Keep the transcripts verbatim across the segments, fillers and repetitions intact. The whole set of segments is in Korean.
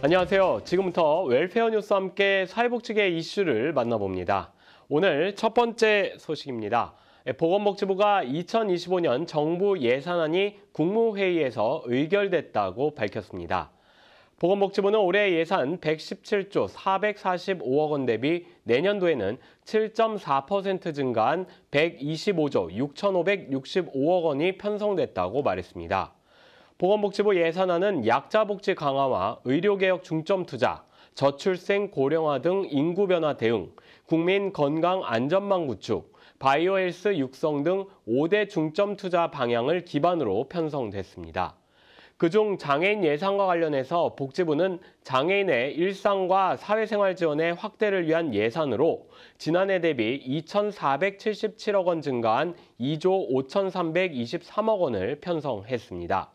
안녕하세요. 지금부터 웰페어 뉴스와 함께 사회복지계 이슈를 만나봅니다. 오늘 첫 번째 소식입니다. 보건복지부가 이천이십오 년 정부 예산안이 국무회의에서 의결됐다고 밝혔습니다. 보건복지부는 올해 예산 백십칠조 사백사십오억 원 대비 내년도에는 칠 점 사 퍼센트 증가한 백이십오조 육천오백육십오억 원이 편성됐다고 말했습니다. 보건복지부 예산안은 약자복지 강화와 의료개혁 중점 투자, 저출생 고령화 등 인구 변화 대응, 국민 건강 안전망 구축, 바이오헬스 육성 등 오 대 중점 투자 방향을 기반으로 편성됐습니다. 그중 장애인 예산과 관련해서 복지부는 장애인의 일상과 사회생활 지원의 확대를 위한 예산으로 지난해 대비 이천사백칠십칠억 원 증가한 이조 오천삼백이십삼억 원을 편성했습니다.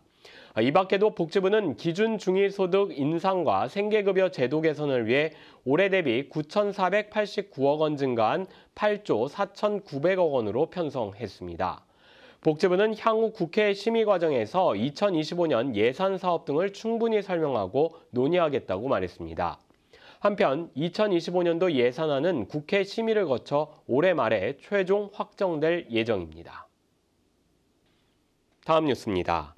이 밖에도 복지부는 기준 중위소득 인상과 생계급여 제도 개선을 위해 올해 대비 구천사백팔십구억 원 증가한 팔조 사천구백억 원으로 편성했습니다. 복지부는 향후 국회 심의 과정에서 이천이십오 년 예산 사업 등을 충분히 설명하고 논의하겠다고 말했습니다. 한편 이천이십오 년도 예산안은 국회 심의를 거쳐 올해 말에 최종 확정될 예정입니다. 다음 뉴스입니다.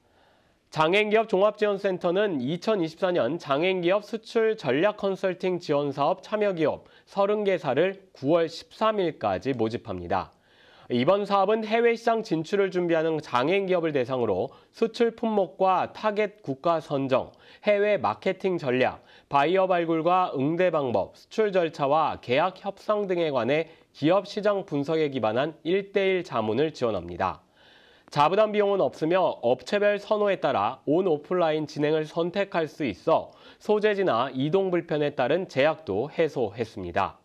장애인기업종합지원센터는 이천이십사 년 장애인기업 수출 전략 컨설팅 지원사업 참여기업 삼십 개사를 구월 십삼일까지 모집합니다. 이번 사업은 해외 시장 진출을 준비하는 장애인 기업을 대상으로 수출 품목과 타겟 국가 선정, 해외 마케팅 전략, 바이어 발굴과 응대 방법, 수출 절차와 계약 협상 등에 관해 기업 시장 분석에 기반한 일 대 일 자문을 지원합니다. 자부담 비용은 없으며 업체별 선호에 따라 온, 오프라인 진행을 선택할 수 있어 소재지나 이동 불편에 따른 제약도 해소했습니다.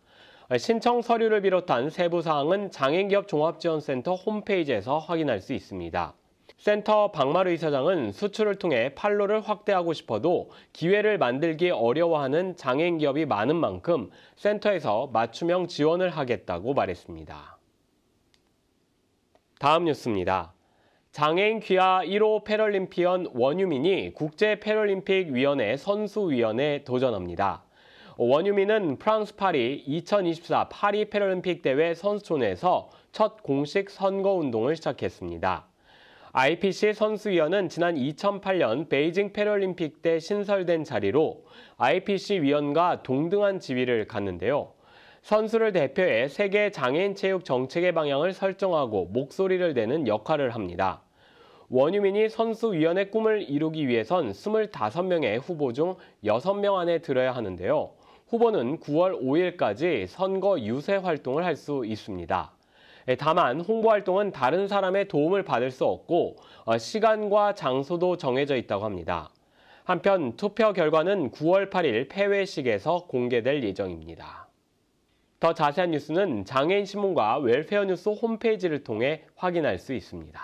신청 서류를 비롯한 세부 사항은 장애인기업종합지원센터 홈페이지에서 확인할 수 있습니다. 센터 박마루 이사장은 수출을 통해 판로를 확대하고 싶어도 기회를 만들기 어려워하는 장애인기업이 많은 만큼 센터에서 맞춤형 지원을 하겠다고 말했습니다. 다음 뉴스입니다. 장애인 귀하 일 호 패럴림피언 원유민이 국제 패럴림픽 위원회 선수위원회에 도전합니다. 원유민은 프랑스 파리 이천이십사 파리 패럴림픽 대회 선수촌에서 첫 공식 선거운동을 시작했습니다. 아이피씨 선수위원은 지난 이천팔 년 베이징 패럴림픽 때 신설된 자리로 아이피씨 위원과 동등한 지위를 갖는데요. 선수를 대표해 세계 장애인 체육 정책의 방향을 설정하고 목소리를 내는 역할을 합니다. 원유민이 선수위원회 꿈을 이루기 위해선 이십오 명의 후보 중 여섯 명 안에 들어야 하는데요. 후보는 구월 오일까지 선거 유세 활동을 할 수 있습니다. 다만 홍보 활동은 다른 사람의 도움을 받을 수 없고 시간과 장소도 정해져 있다고 합니다. 한편 투표 결과는 구월 팔일 폐회식에서 공개될 예정입니다. 더 자세한 뉴스는 장애인신문과 웰페어뉴스 홈페이지를 통해 확인할 수 있습니다.